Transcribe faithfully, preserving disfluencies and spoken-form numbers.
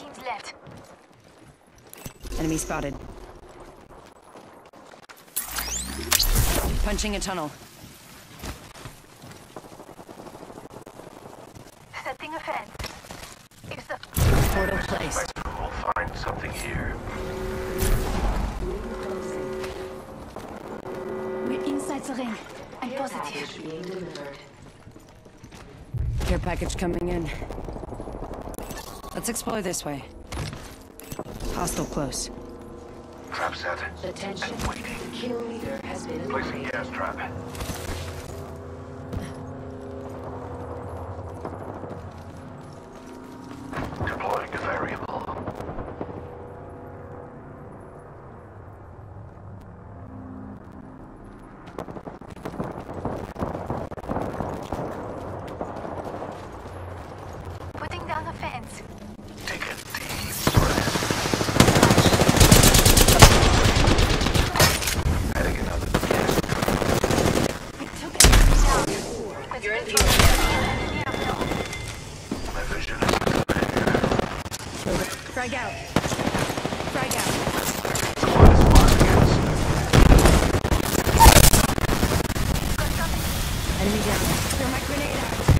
teams left. Enemy spotted. Punching a tunnel. Setting a fence. It's the portal placed. We'll find something here. We're inside the ring. I'm positive. Care package coming in. Let's explore this way. Hostile close. Trap set. Attention. And waiting. Kill leader has been placing gas trap. Deploying a variable. Putting down a fence. Take a deep breath. Frag out. Frag out. Enemy down. Throw my grenade out.